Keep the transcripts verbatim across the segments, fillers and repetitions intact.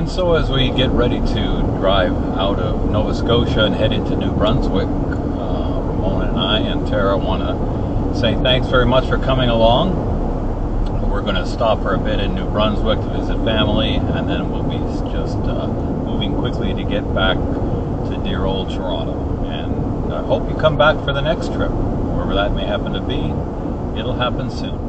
And so as we get ready to drive out of Nova Scotia and head into New Brunswick, uh, Ramona and I and Tara want to say thanks very much for coming along. We're going to stop for a bit in New Brunswick to visit family, and then we'll be just uh, moving quickly to get back to dear old Toronto. And I hope you come back for the next trip, wherever that may happen to be. It'll happen soon.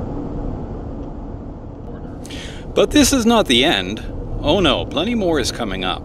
But this is not the end. Oh no, plenty more is coming up.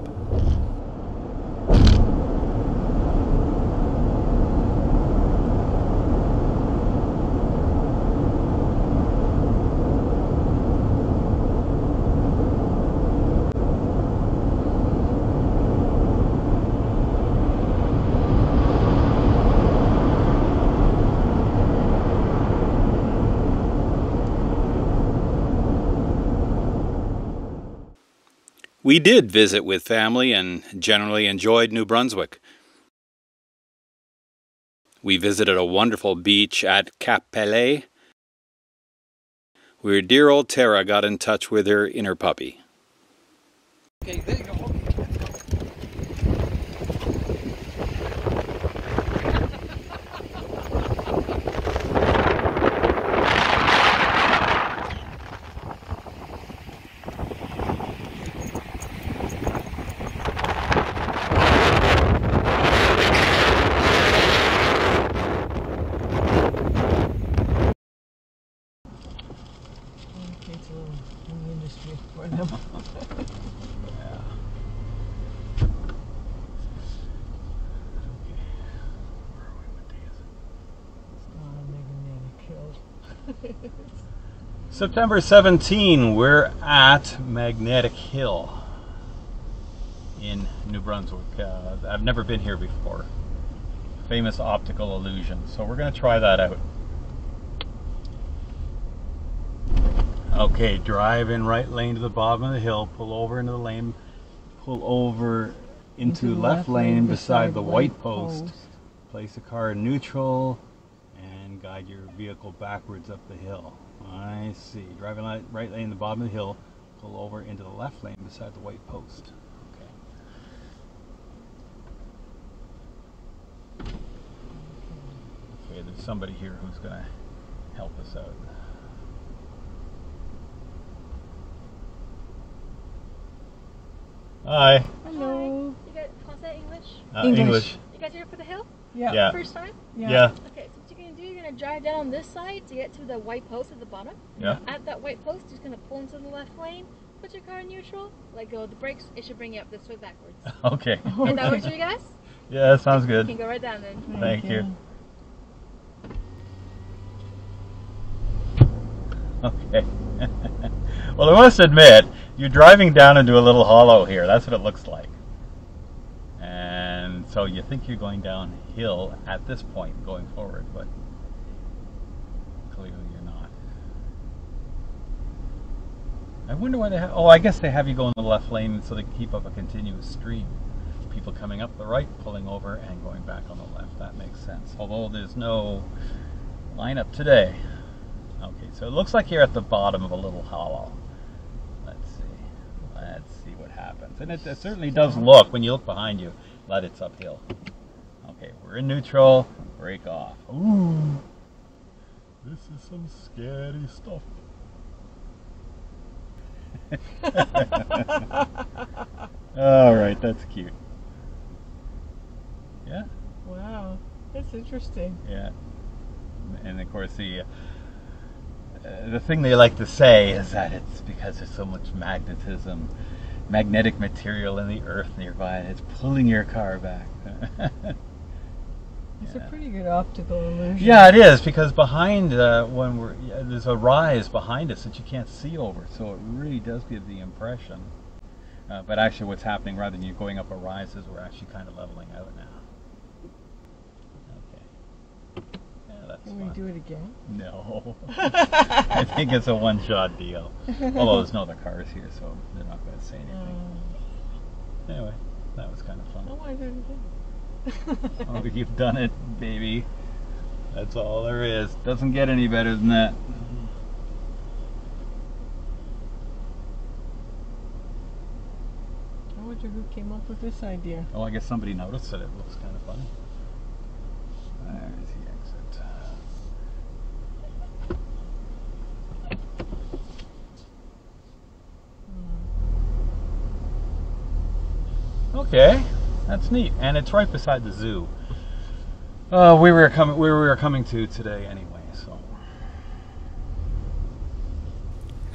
We did visit with family and generally enjoyed New Brunswick. We visited a wonderful beach at Cap-Pelé, where dear old Tara got in touch with her inner puppy. Okay, there you go. September seventeenth, we're at Magnetic Hill in New Brunswick. Uh, I've never been here before. Famous optical illusion. So we're going to try that out. Okay, drive in right lane to the bottom of the hill, pull over into the lane, pull over into, into left, left lane, lane beside the white, white post. post. Place the car in neutral and guide your vehicle backwards up the hill. I see. Driving right lane in the bottom of the hill, pull over into the left lane beside the white post. Okay. Okay, there's somebody here who's going to help us out. Hi. Hello. Hi. You got Francais, English? Uh, English? English. You guys here for the hill? Yeah. yeah. First time? Yeah. yeah. Okay, so what you're going to do, you're going to drive down this side to get to the white post at the bottom. Yeah. At that white post, you're just going to pull into the left lane, put your car in neutral, let go of the brakes, it should bring you up this way backwards. Okay. And that works for you guys? Yeah, that sounds good. You can go right down then. Thank, Thank you. you. Okay. Well, I must admit, you're driving down into a little hollow here. That's what it looks like. And so you think you're going downhill at this point going forward, but clearly you're not. I wonder why they have... Oh, I guess they have you go in the left lane so they keep up a continuous stream. People coming up the right, pulling over, and going back on the left. That makes sense. Although there's no lineup today. Okay, so it looks like you're at the bottom of a little hollow. Let's see. Let's see what happens. And it, it certainly does look, when you look behind you, like it's uphill. Okay, we're in neutral. Brake off. Ooh! This is some scary stuff. Alright, that's cute. Yeah? Wow, that's interesting. Yeah. And of course the... Uh, The thing they like to say is that it's because there's so much magnetism, magnetic material in the earth nearby, and it's pulling your car back. yeah. It's a pretty good optical illusion. Yeah, it is, because behind uh, when we're yeah, there's a rise behind us that you can't see over, so it really does give the impression. Uh, but actually, what's happening rather than you going up a rise is we're actually kind of leveling out now. Okay. Can we do it again? No. I think it's a one-shot deal. Although there's no other cars here, so they're not going to say anything. Uh, anyway, that was kind of fun. Oh, I did it again. Oh, you've done it, baby. That's all there is. Doesn't get any better than that. wonder who came up with this idea. Oh, I guess somebody noticed that it looks kind of funny. There's the exit. Okay, that's neat, and it's right beside the zoo. Uh, we were coming, we were coming to today anyway. So,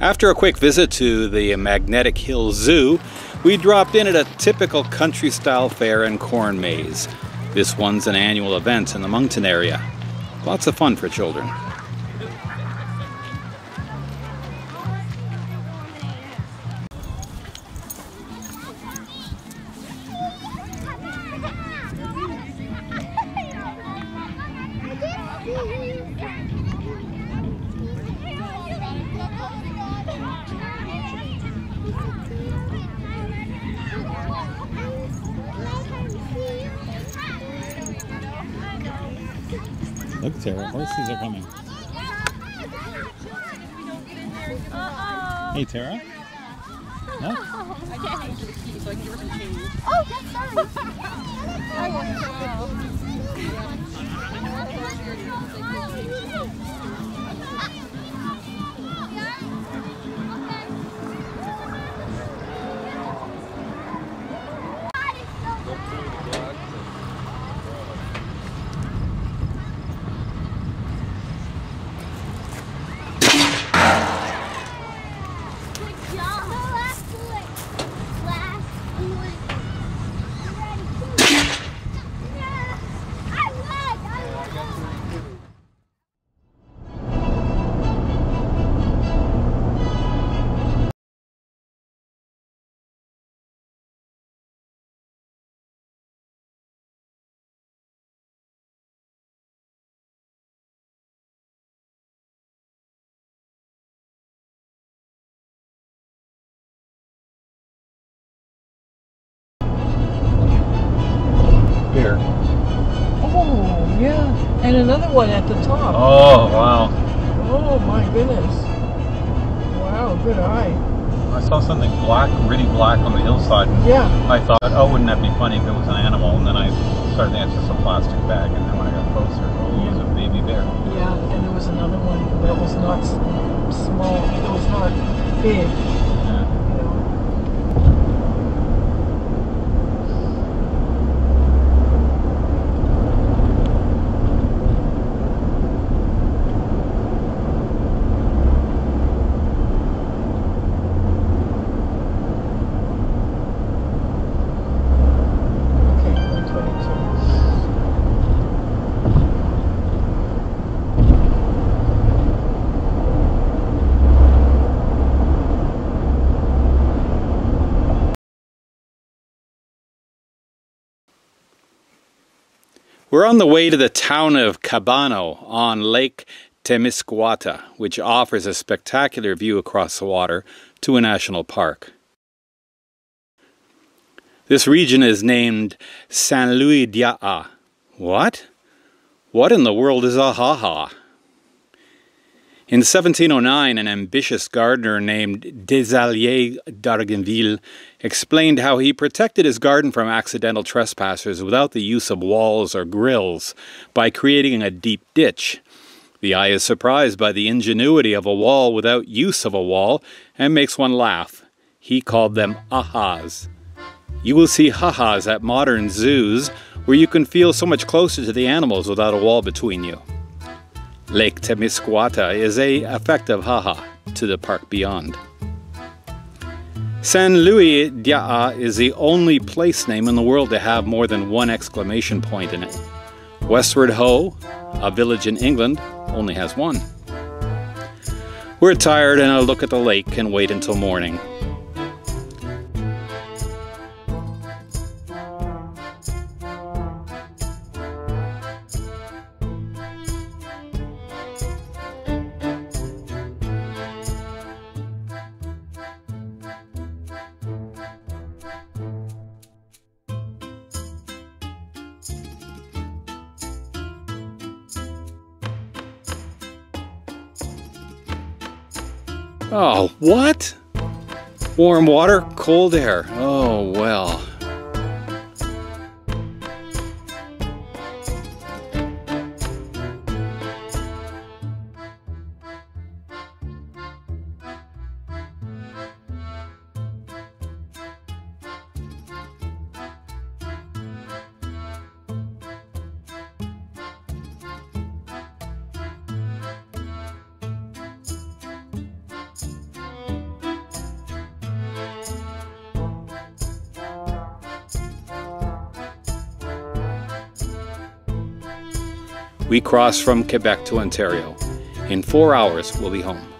after a quick visit to the Magnetic Hill Zoo, we dropped in at a typical country-style fair and corn maze. This one's an annual event in the Moncton area. Lots of fun for children. Look, Tara, horses are coming. Hey, Tara. Huh? I can't hang to the key, so I can give her some change. Oh, that's nice. Wow. Oh, yeah. And another one at the top. Oh, wow. Oh, my goodness. Wow, good eye. I saw something black, really black on the hillside. And yeah. I thought, oh, wouldn't that be funny if it was an animal? And then I started to just a plastic bag. And then when I got closer, oh, it was a baby bear. Yeah, and there was another one that was not small, it was not big. We're on the way to the town of Cabano on Lake Temiscouata, which offers a spectacular view across the water to a national park. This region is named Saint-Louis-du-Ha! Ha! What? What in the world is a ha ha? In seventeen oh nine, an ambitious gardener named Désallier d'Argenville explained how he protected his garden from accidental trespassers without the use of walls or grills by creating a deep ditch. The eye is surprised by the ingenuity of a wall without use of a wall and makes one laugh. He called them ahas. You will see ahas at modern zoos where you can feel so much closer to the animals without a wall between you. Lake Temiscouata is a effective haha to the park beyond. Saint-Louis-du-Ha! Ha! is the only place name in the world to have more than one exclamation point in it. Westward Ho, a village in England, only has one. We're tired and a look at the lake and wait until morning. Oh, what? Warm water, cold air. Oh, well. We cross from Quebec to Ontario. In four hours, we'll be home.